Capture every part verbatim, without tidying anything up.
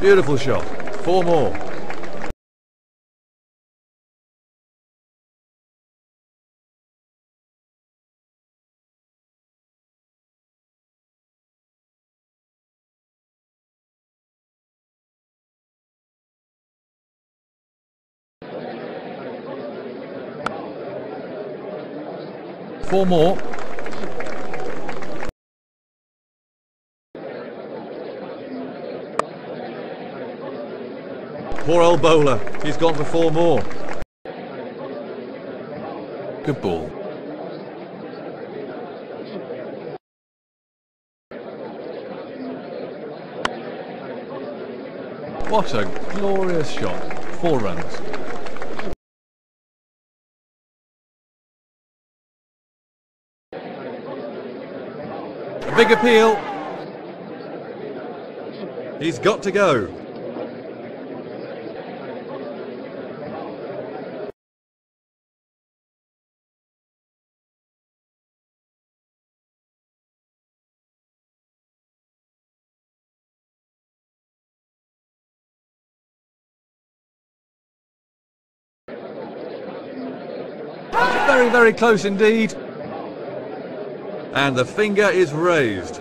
Beautiful shot. Four more. Four more. Poor old bowler. He's gone for four more. Good ball. What a glorious shot. Four runs. Big appeal. He's got to go. Very, very close indeed. And the finger is raised.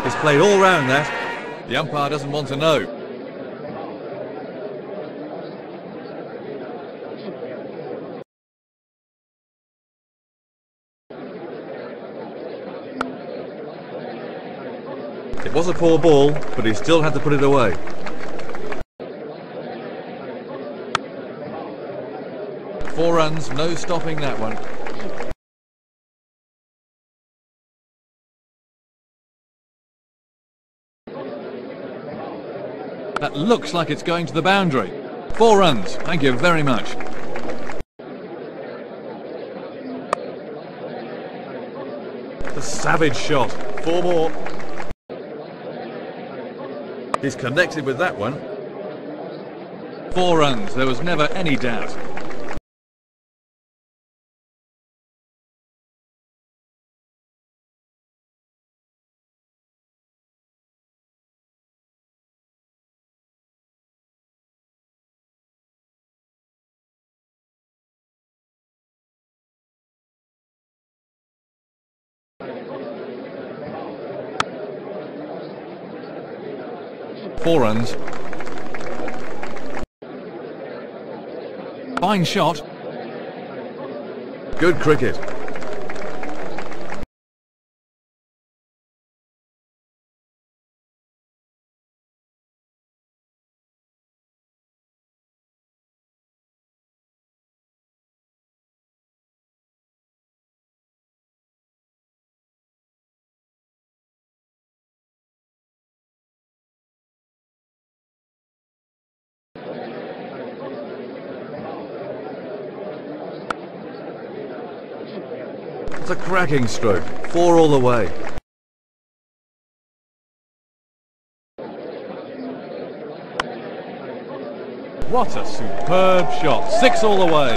It's played all round that. The umpire doesn't want to know. It was a poor ball, but he still had to put it away. Four runs, no stopping that one. That looks like it's going to the boundary. Four runs, thank you very much. The savage shot, four more. He's connected with that one. Four runs, there was never any doubt. Four runs. Fine shot. Good cricket. It's a cracking stroke, four all the way. What a superb shot, six all the way.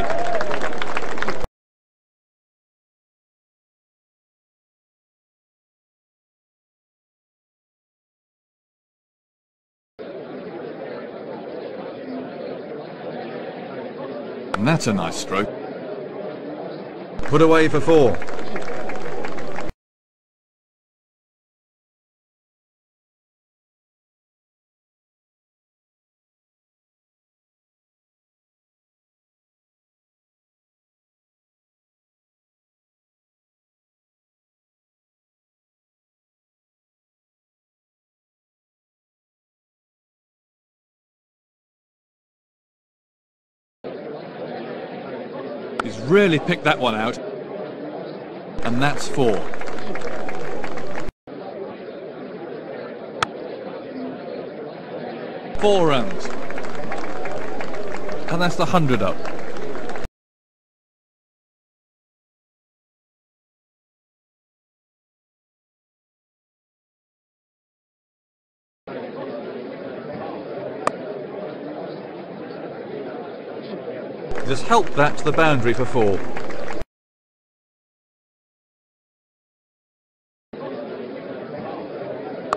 And that's a nice stroke. Put away for four. He's really picked that one out. And that's four. Four runs. And that's the hundred up. Just helped that to the boundary for four.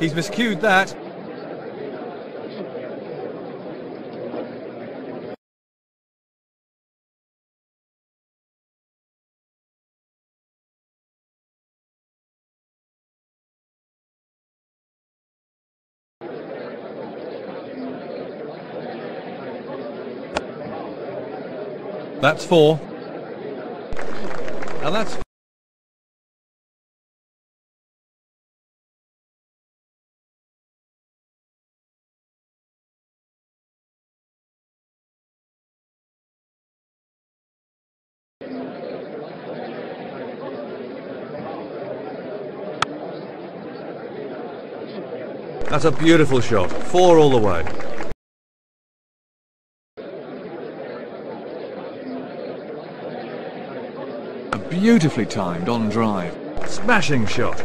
He's miscued that. That's four. And that's four. That's a beautiful shot. Four all the way. Beautifully timed on drive. Smashing shot.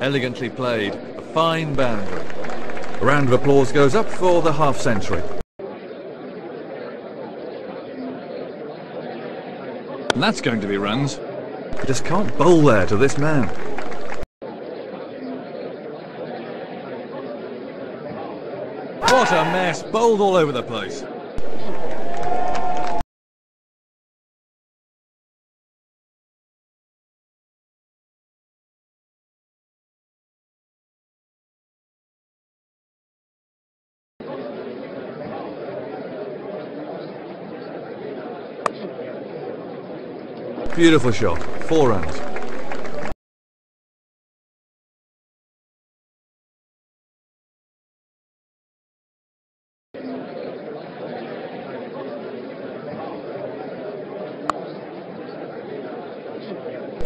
Elegantly played, a fine boundary. A round of applause goes up for the half century. And that's going to be runs. You just can't bowl there to this man. What a mess, bowled all over the place. Beautiful shot, four runs.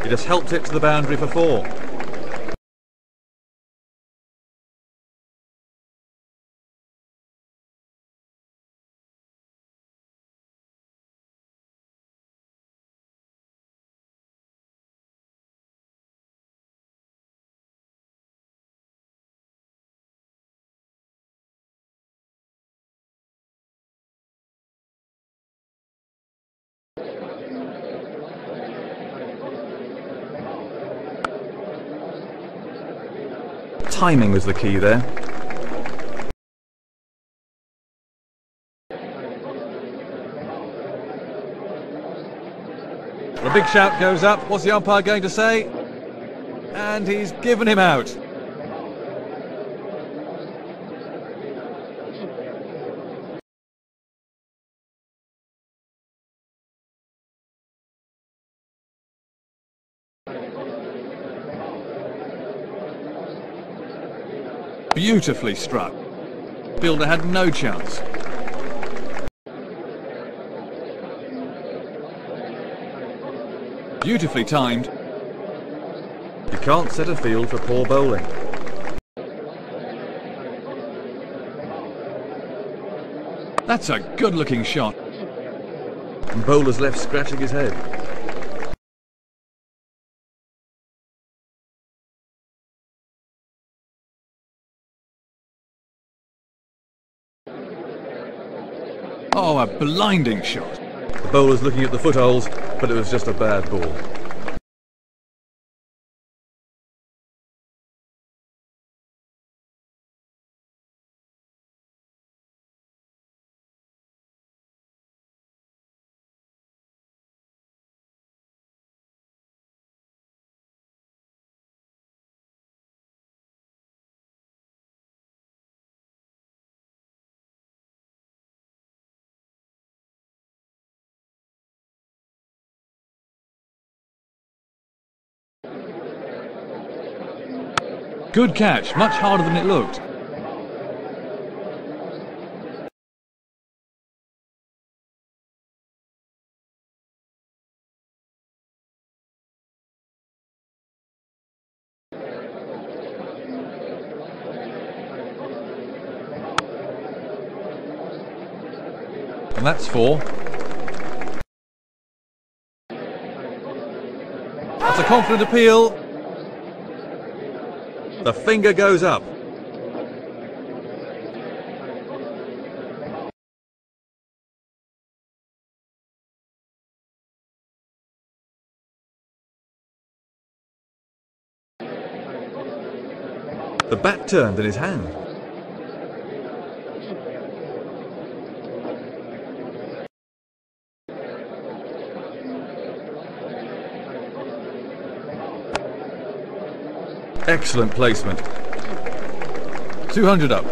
He just helped it to the boundary for four. Timing was the key there. A big shout goes up. What's the umpire going to say? And he's given him out. Beautifully struck. Builder had no chance. Beautifully timed. You can't set a field for poor bowling. That's a good-looking shot. And bowler's left scratching his head. Oh, a blinding shot. The bowler's looking at the footholes, but it was just a bad ball. Good catch, much harder than it looked. And that's four. That's a confident appeal. The finger goes up. The bat turned in his hand. Excellent placement. two hundred up.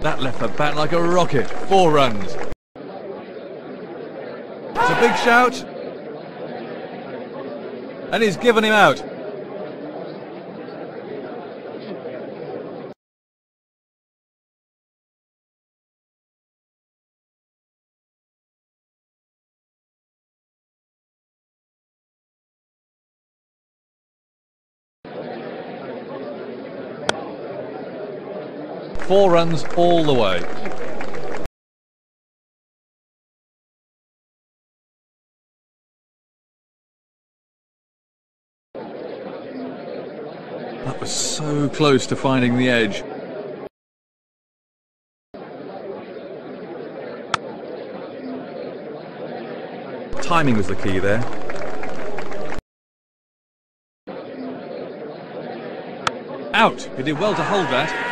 That left the bat like a rocket. Four runs. It's a big shout. And he's given him out. Four runs all the way. That was so close to finding the edge. Timing was the key there. Out! He did well to hold that.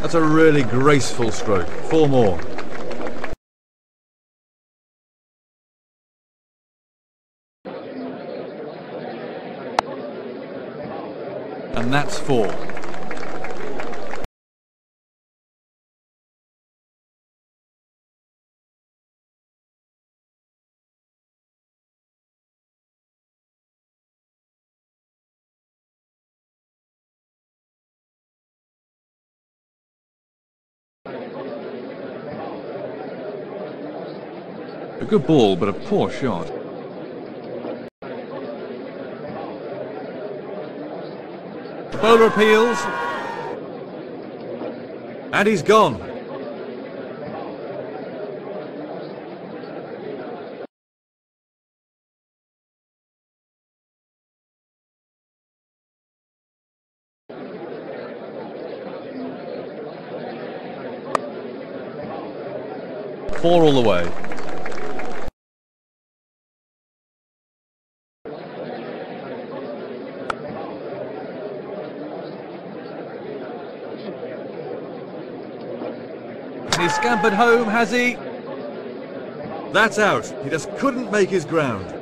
That's a really graceful stroke. Four more. And that's four. A good ball, but a poor shot. The bowler appeals. And he's gone. Four all the way. He's scampered home, has he? That's out. He just couldn't make his ground.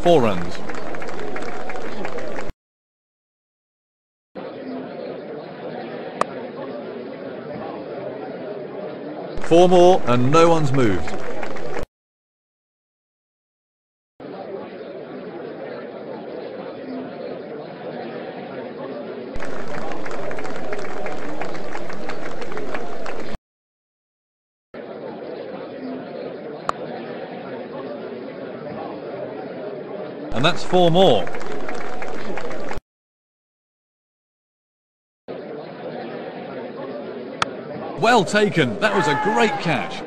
Four runs. Four more and no one's moved. And that's four more. Well taken. That was a great catch.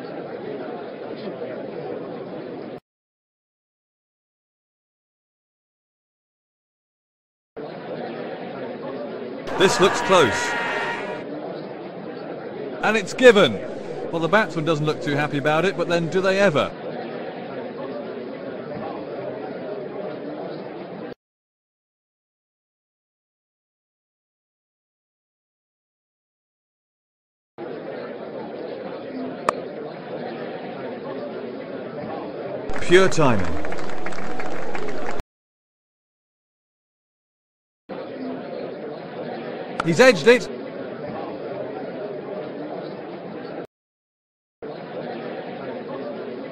This looks close. and it's given. Well, the batsman doesn't look too happy about it, but then do they ever? Pure timing. He's edged it.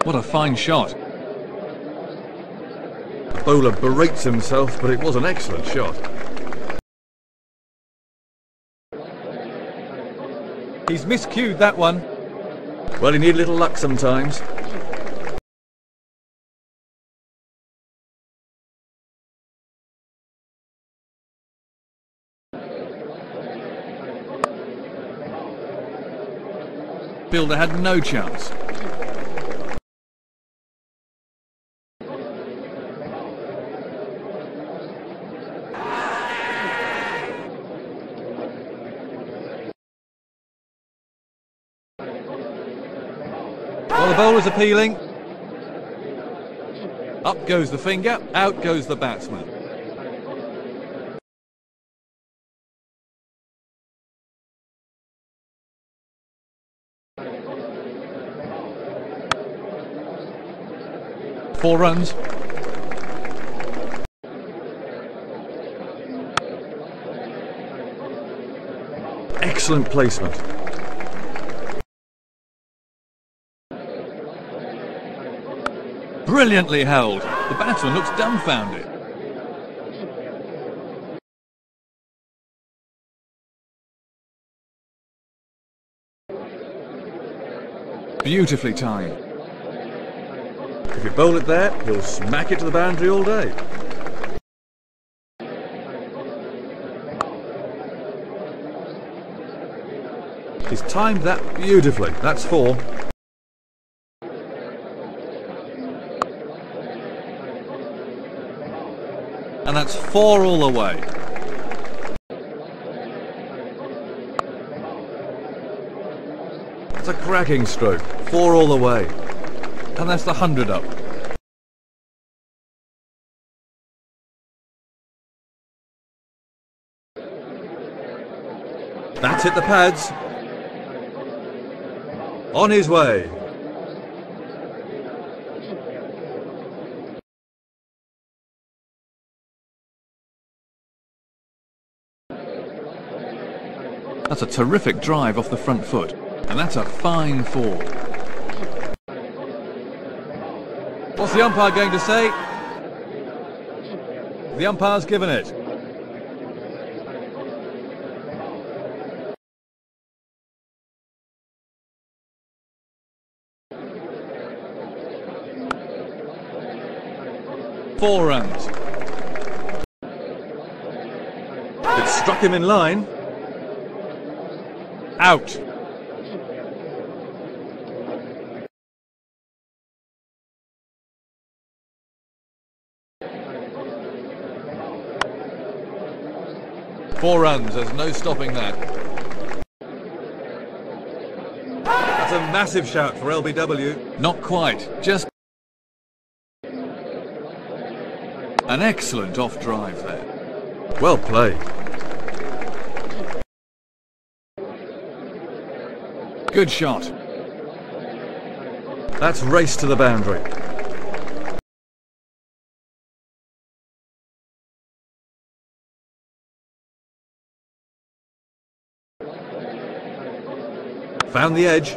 What a fine shot. The bowler berates himself, but it was an excellent shot. He's miscued that one. Well, you need a little luck sometimes. Fielder had no chance. Well, the bowler's appealing. Up goes the finger, out goes the batsman. Four runs. Excellent placement. Brilliantly held. The batsman looks dumbfounded. Beautifully timed. If you bowl it there, he'll smack it to the boundary all day. He's timed that beautifully. That's four. And that's four all the way. That's a cracking stroke. Four all the way. And that's the hundred up. That's hit the pads. On his way. That's a terrific drive off the front foot. And that's a fine four. What's the umpire going to say? The umpire's given it. Four runs. It struck him in line. Out. Four runs, there's no stopping that. That's a massive shout for L B W. Not quite, just... An excellent off drive there. Well played. Good shot. That's race to the boundary. Found the edge.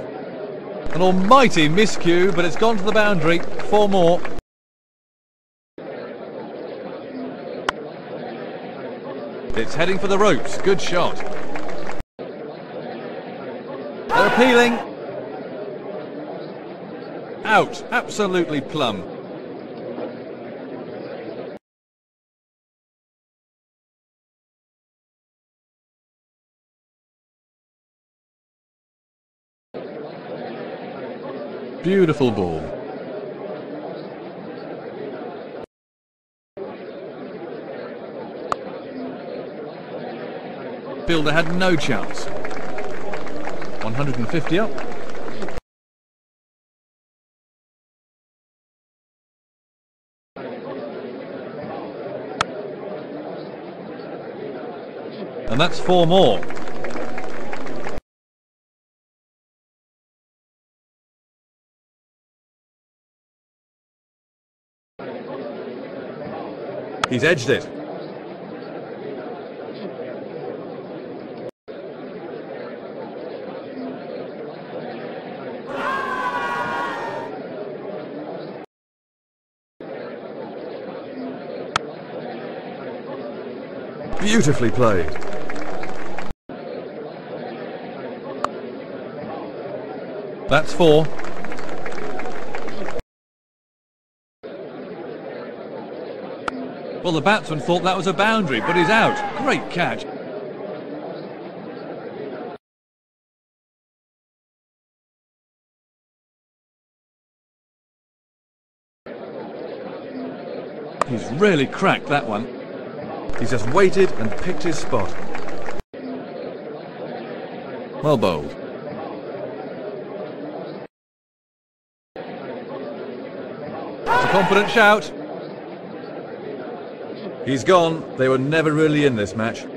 An almighty miscue, but it's gone to the boundary. Four more. It's heading for the ropes. Good shot. They're appealing. Out. Absolutely plumb. Beautiful ball. Fielder had no chance. one hundred fifty up. And that's four more. He's edged it. Beautifully played. That's four. Well, the batsman thought that was a boundary, but he's out. Great catch. He's really cracked that one. He's just waited and picked his spot. Well bowled. It's a confident shout. He's gone. They were never really in this match.